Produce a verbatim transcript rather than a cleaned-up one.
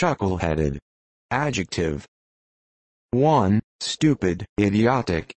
chuckle-headed. Adjective. one. Stupid, idiotic,